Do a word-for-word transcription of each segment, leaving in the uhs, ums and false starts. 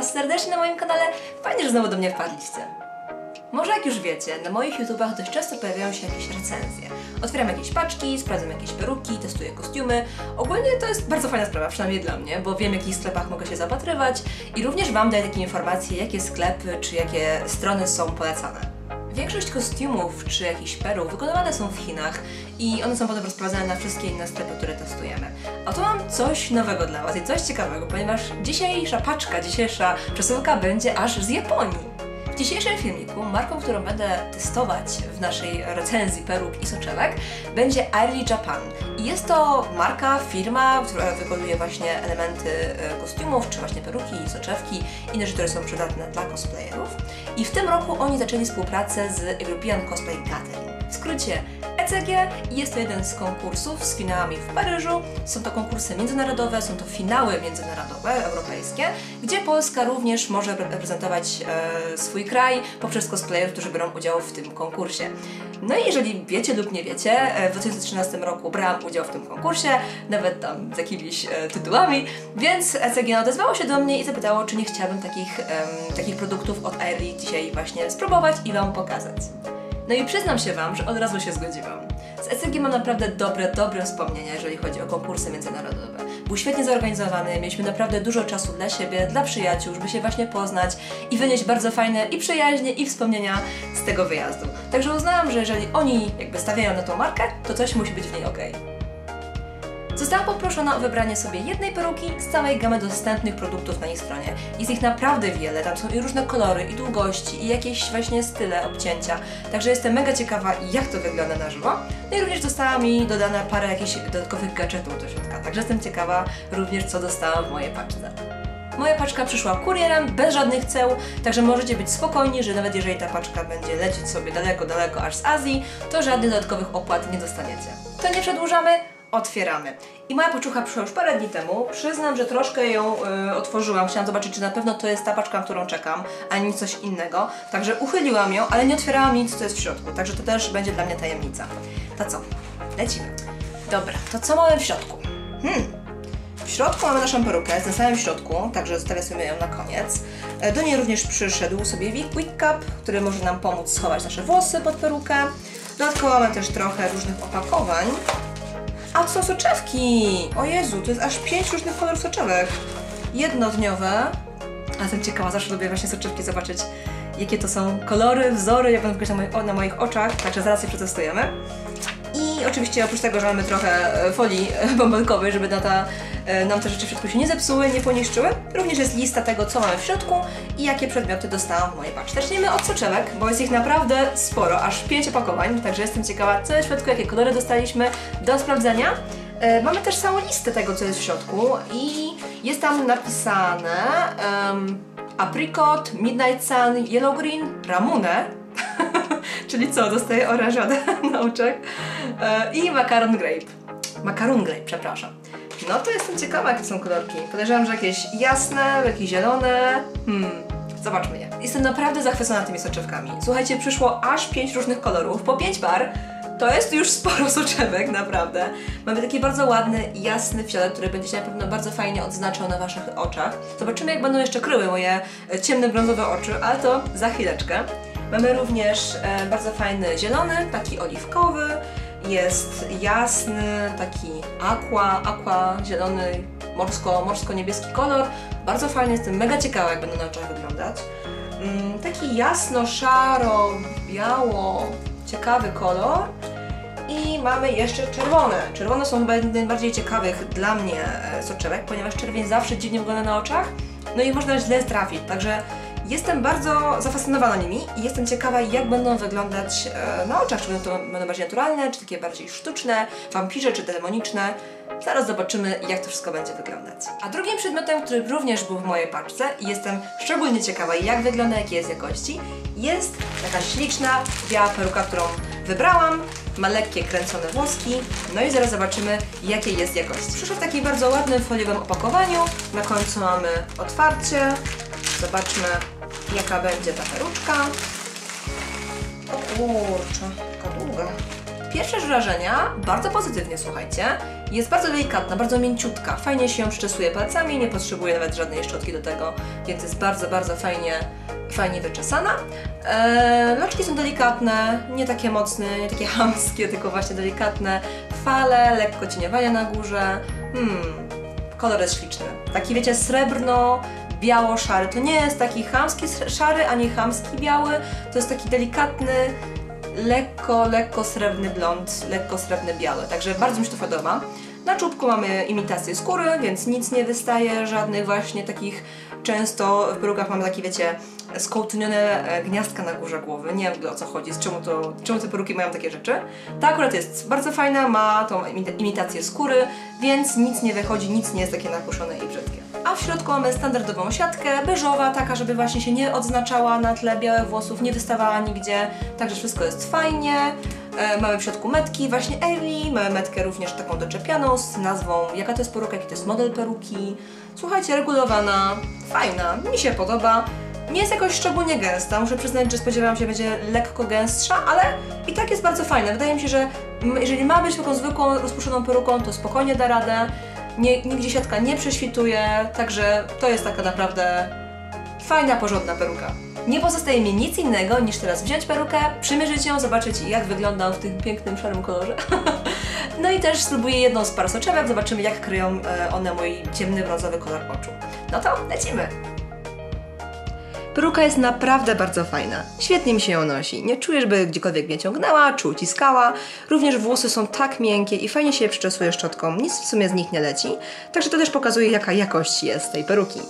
Was serdecznie na moim kanale. Fajnie, że znowu do mnie wpadliście. Może jak już wiecie, na moich YouTubach dość często pojawiają się jakieś recenzje. Otwieram jakieś paczki, sprawdzam jakieś peruki, testuję kostiumy. Ogólnie to jest bardzo fajna sprawa, przynajmniej dla mnie, bo wiem, w jakich sklepach mogę się zapatrywać i również Wam daję takie informacje, jakie sklepy czy jakie strony są polecane. Większość kostiumów czy jakichś peruk wykonywane są w Chinach i one są potem rozprowadzane na wszystkie inne sklepy, które testujemy. A tu mam coś nowego dla Was i coś ciekawego, ponieważ dzisiejsza paczka, dzisiejsza przesyłka będzie aż z Japonii. W dzisiejszym filmiku marką, którą będę testować w naszej recenzji peruk i soczewek, będzie Airily Japan. I jest to marka, firma, która wykonuje właśnie elementy kostiumów, czy właśnie peruki i soczewki, inne rzeczy, które są przydatne dla cosplayerów. I w tym roku oni zaczęli współpracę z European Cosplay Gathering, w skrócie E C G. Jest to jeden z konkursów z finałami w Paryżu. Są to konkursy międzynarodowe, są to finały międzynarodowe, europejskie, gdzie Polska również może reprezentować e, swój kraj poprzez cosplayerów, którzy biorą udział w tym konkursie. No i jeżeli wiecie lub nie wiecie, w dwa tysiące trzynastym roku brałam udział w tym konkursie, nawet tam z jakimiś e, tytułami, więc E C G odezwało się do mnie i zapytało, czy nie chciałabym takich, e, takich produktów od Airily dzisiaj właśnie spróbować i Wam pokazać. No i przyznam się Wam, że od razu się zgodziłam. Z E C G mam naprawdę dobre, dobre wspomnienia, jeżeli chodzi o konkursy międzynarodowe. Był świetnie zorganizowany, mieliśmy naprawdę dużo czasu dla siebie, dla przyjaciół, żeby się właśnie poznać i wynieść bardzo fajne i przyjaźnie, i wspomnienia z tego wyjazdu. Także uznałam, że jeżeli oni jakby stawiają na tą markę, to coś musi być w niej okej. Zostałam poproszona o wybranie sobie jednej peruki z całej gamy dostępnych produktów na ich stronie. Jest ich naprawdę wiele, tam są i różne kolory, i długości, i jakieś właśnie style obcięcia. Także jestem mega ciekawa, jak to wygląda na żywo. No i również została mi dodana parę jakichś dodatkowych gadżetów do środka. Także jestem ciekawa również, co dostałam w mojej paczce. Moja paczka przyszła kurierem, bez żadnych ceł, także możecie być spokojni, że nawet jeżeli ta paczka będzie lecieć sobie daleko, daleko aż z Azji, to żadnych dodatkowych opłat nie dostaniecie. To nie przedłużamy. Otwieramy. I moja paczucha przyszła już parę dni temu. Przyznam, że troszkę ją yy, otworzyłam. Chciałam zobaczyć, czy na pewno to jest ta paczka, na którą czekam, a nie coś innego. Także uchyliłam ją, ale nie otwierałam nic, co jest w środku. Także to też będzie dla mnie tajemnica. To co? Lecimy. Dobra, to co mamy w środku? Hmm. W środku mamy naszą perukę, z na samym środku, także zostawię sobie ją na koniec. Do niej również przyszedł sobie Wig Quick Cap, który może nam pomóc schować nasze włosy pod perukę. Dodatkowo mamy też trochę różnych opakowań. A to są soczewki! O Jezu, to jest aż pięć różnych kolorów soczewek. Jednodniowe. A jestem ciekawa, zawsze lubię właśnie soczewki zobaczyć, jakie to są kolory, wzory, jak będą wyglądać na, na moich oczach, także zaraz je przetestujemy. I oczywiście oprócz tego, że mamy trochę folii bąbelkowej, żeby na ta, nam te rzeczy w środku się nie zepsuły, nie poniszczyły, również jest lista tego, co mamy w środku i jakie przedmioty dostałam w mojej paczce. Zaczniemy od soczewek, bo jest ich naprawdę sporo, aż pięć opakowań, także jestem ciekawa, co jest w środku, jakie kolory dostaliśmy do sprawdzenia. E, mamy też całą listę tego, co jest w środku i jest tam napisane um, apricot, midnight sun, yellow green, ramune. Czyli co? Dostaję oranżadę na oczach e, i makaron grape. Makaron grape, przepraszam. No to jestem ciekawa, jakie są kolorki. Podejrzewam, że jakieś jasne, jakieś zielone. Hmm, zobaczmy je. Jestem naprawdę zachwycona tymi soczewkami. Słuchajcie, przyszło aż pięć różnych kolorów, po pięć par. To jest już sporo soczewek, naprawdę. Mamy taki bardzo ładny, jasny fiolet, który będzie się na pewno bardzo fajnie odznaczał na Waszych oczach. Zobaczymy, jak będą jeszcze kryły moje ciemne, brązowe oczy, ale to za chwileczkę. Mamy również e, bardzo fajny zielony, taki oliwkowy, jest jasny, taki aqua, aqua, zielony, morsko, morsko-niebieski kolor. Bardzo fajny, jestem mega ciekawa, jak będą na oczach wyglądać. Mm, taki jasno, szaro, biało, ciekawy kolor. I mamy jeszcze czerwone. Czerwone są chyba jednym z najbardziej ciekawych dla mnie soczewek, ponieważ czerwień zawsze dziwnie wygląda na oczach, no i można źle trafić, także jestem bardzo zafascynowana nimi i jestem ciekawa, jak będą wyglądać e, na oczach, czy będą to będą bardziej naturalne, czy takie bardziej sztuczne, wampirze, czy demoniczne. Zaraz zobaczymy, jak to wszystko będzie wyglądać. A drugim przedmiotem, który również był w mojej paczce i jestem szczególnie ciekawa, jak wygląda, jakie jest jakości, jest taka śliczna, biała peruka, którą wybrałam. Ma lekkie, kręcone włoski. No i zaraz zobaczymy, jakie jest jakość. Przyszła w takim bardzo ładnym, foliowym opakowaniu. Na końcu mamy otwarcie. Zobaczmy, jaka będzie ta peruczka. O kurczę, taka długa. Pierwsze wrażenia bardzo pozytywnie, słuchajcie. Jest bardzo delikatna, bardzo mięciutka, fajnie się ją przyczesuje palcami, nie potrzebuje nawet żadnej szczotki do tego, więc jest bardzo, bardzo fajnie, fajnie wyczesana. Eee, loczki są delikatne, nie takie mocne, nie takie chamskie, tylko właśnie delikatne. Fale, lekko cieniowania na górze. Hmm, kolor jest śliczny. Taki, wiecie, srebrno, biało-szary. To nie jest taki chamski szary, ani chamski biały. To jest taki delikatny, lekko, lekko srebrny blond, lekko srebrny biały. Także bardzo mi się to podoba. Na czubku mamy imitację skóry, więc nic nie wystaje, żadnych właśnie takich, często w brugach mamy takie, wiecie, skołtunione gniazdka na górze głowy. Nie wiem, o co chodzi, z czemu, to, czemu te peruki mają takie rzeczy. Ta akurat jest bardzo fajna, ma tą imitację skóry, więc nic nie wychodzi, nic nie jest takie napuszone i brzydkie. A w środku mamy standardową siatkę, beżowa, taka, żeby właśnie się nie odznaczała na tle białych włosów, nie wystawała nigdzie, także wszystko jest fajnie. E, mamy w środku metki, właśnie Airily, mamy metkę również taką doczepianą z nazwą, jaka to jest peruka, jaki to jest model peruki. Słuchajcie, regulowana, fajna, mi się podoba. Nie jest jakoś szczególnie gęsta, muszę przyznać, że spodziewałam się, że będzie lekko gęstsza, ale i tak jest bardzo fajna. Wydaje mi się, że jeżeli ma być taką zwykłą, rozpuszczoną peruką, to spokojnie da radę. Nie, nigdzie siatka nie prześwituje, także to jest taka naprawdę fajna, porządna peruka. Nie pozostaje mi nic innego niż teraz wziąć perukę, przymierzyć ją, zobaczyć jak wygląda w tym pięknym, szarym kolorze. No i też spróbuję jedną z par soczewek, zobaczymy jak kryją one mój ciemny, brązowy kolor oczu. No to lecimy! Peruka jest naprawdę bardzo fajna, świetnie mi się ją nosi, nie czujesz, by gdziekolwiek mnie ciągnęła czy uciskała, również włosy są tak miękkie i fajnie się je przyczesuje szczotką, nic w sumie z nich nie leci, także to też pokazuje jaka jakość jest tej peruki.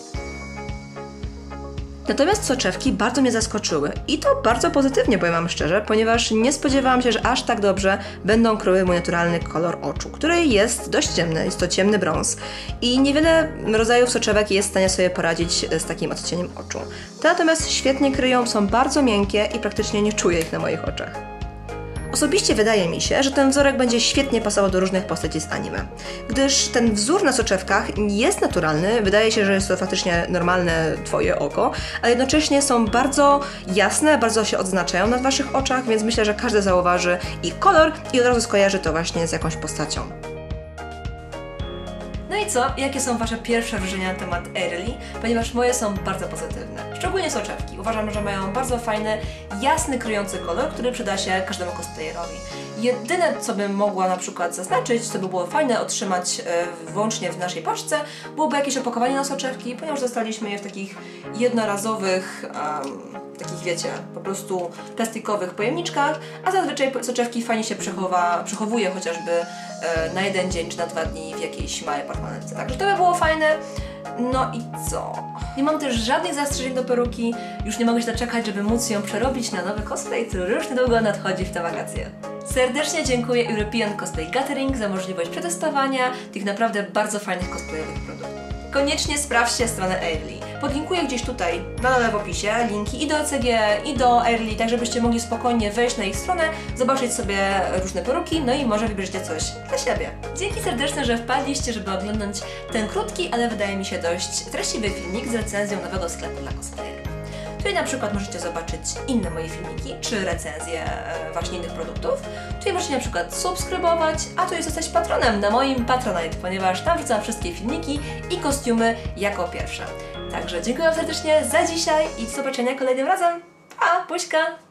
Natomiast soczewki bardzo mnie zaskoczyły i to bardzo pozytywnie, powiem wam szczerze, ponieważ nie spodziewałam się, że aż tak dobrze będą kryły mój naturalny kolor oczu, który jest dość ciemny, jest to ciemny brąz i niewiele rodzajów soczewek jest w stanie sobie poradzić z takim odcieniem oczu. Te natomiast świetnie kryją, są bardzo miękkie i praktycznie nie czuję ich na moich oczach. Osobiście wydaje mi się, że ten wzorek będzie świetnie pasował do różnych postaci z anime, gdyż ten wzór na soczewkach jest naturalny, wydaje się, że jest to faktycznie normalne twoje oko, a jednocześnie są bardzo jasne, bardzo się odznaczają na waszych oczach, więc myślę, że każdy zauważy ich kolor i od razu skojarzy to właśnie z jakąś postacią. No i co? Jakie są wasze pierwsze wrażenia na temat Airily? Ponieważ moje są bardzo pozytywne. Szczególnie soczewki. Uważam, że mają bardzo fajny, jasny, kryjący kolor, który przyda się każdemu cosplayerowi. Jedyne, co bym mogła na przykład zaznaczyć, co by było fajne otrzymać e, włącznie w naszej paczce, byłoby jakieś opakowanie na soczewki, ponieważ dostaliśmy je w takich jednorazowych, um, takich wiecie, po prostu plastikowych pojemniczkach, a zazwyczaj soczewki fajnie się przechowa, przechowuje chociażby e, na jeden dzień czy na dwa dni w jakiejś małej portmonetce. Także to by było fajne. No i co? Nie mam też żadnych zastrzeżeń do peruki, już nie mogę się doczekać, żeby móc ją przerobić na nowy cosplay, który już niedługo nadchodzi w te wakacje. Serdecznie dziękuję European Cosplay Gathering za możliwość przetestowania tych naprawdę bardzo fajnych cosplayowych produktów. Koniecznie sprawdźcie stronę Airily. Podlinkuję gdzieś tutaj, na dole w opisie, linki i do E C G, i do Airily, tak żebyście mogli spokojnie wejść na ich stronę, zobaczyć sobie różne peruki, no i może wybierzecie coś dla siebie. Dzięki serdeczne, że wpadliście, żeby oglądać ten krótki, ale wydaje mi się dość treściwy filmik z recenzją nowego sklepu dla cosplayerów. Tutaj na przykład możecie zobaczyć inne moje filmiki, czy recenzje właśnie innych produktów. Tutaj możecie na przykład subskrybować, a tutaj zostać patronem na moim Patronite, ponieważ tam wrzucam wszystkie filmiki i kostiumy jako pierwsze. Także dziękuję serdecznie za dzisiaj i do zobaczenia kolejnym razem. Pa, buźka!